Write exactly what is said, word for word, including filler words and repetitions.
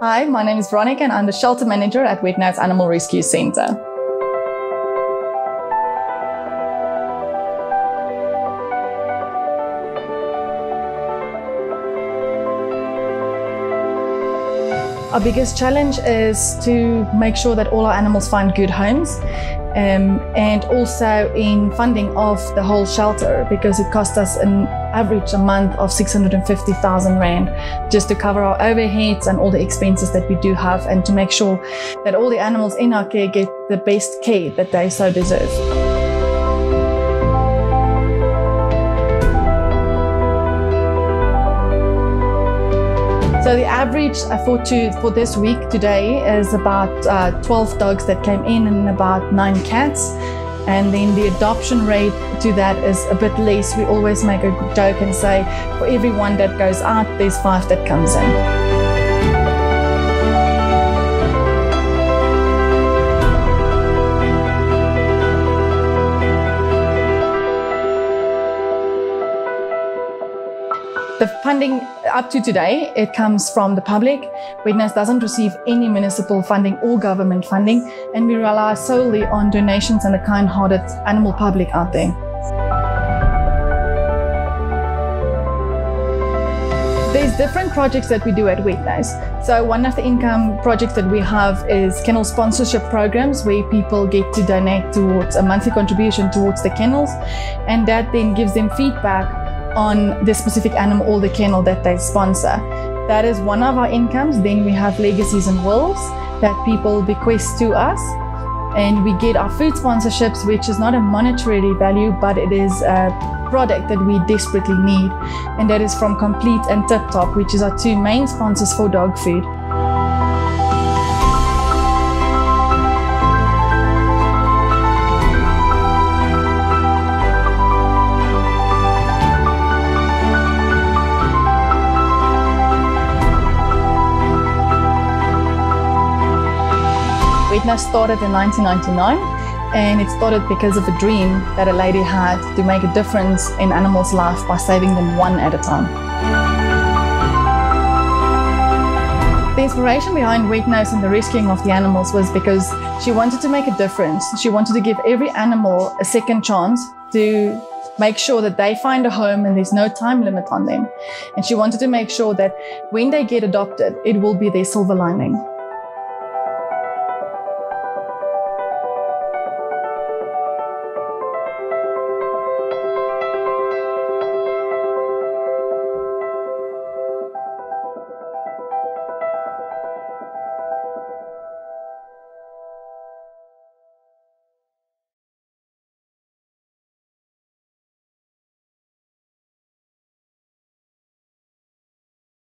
Hi, my name is Veronica and I'm the shelter manager at Wetnose Animal Rescue Centre. Our biggest challenge is to make sure that all our animals find good homes um, and also in funding of the whole shelter, because it costs us an average a month of six hundred and fifty thousand rand just to cover our overheads and all the expenses that we do have, and to make sure that all the animals in our care get the best care that they so deserve. So the average for, two, for this week today is about uh, twelve dogs that came in and about nine cats. And then the adoption rate to that is a bit less. We always make a joke and say, for every one that goes out, there's five that comes in. The funding up to today, it comes from the public. Wetnose doesn't receive any municipal funding or government funding, and we rely solely on donations and the kind-hearted animal public out there. There's different projects that we do at Wetnose. So one of the income projects that we have is kennel sponsorship programs, where people get to donate towards a monthly contribution towards the kennels, and that then gives them feedback on the specific animal or the kennel that they sponsor. That is one of our incomes. Then we have legacies and wills that people bequest to us, and we get our food sponsorships, which is not a monetary value, but it is a product that we desperately need, and that is from Complete and Tip Top, which is our two main sponsors for dog food. Wetnose started in nineteen ninety-nine, and it started because of a dream that a lady had to make a difference in animals' life by saving them one at a time. The inspiration behind Wetnose and the rescuing of the animals was because she wanted to make a difference. She wanted to give every animal a second chance to make sure that they find a home and there's no time limit on them. And she wanted to make sure that when they get adopted, it will be their silver lining.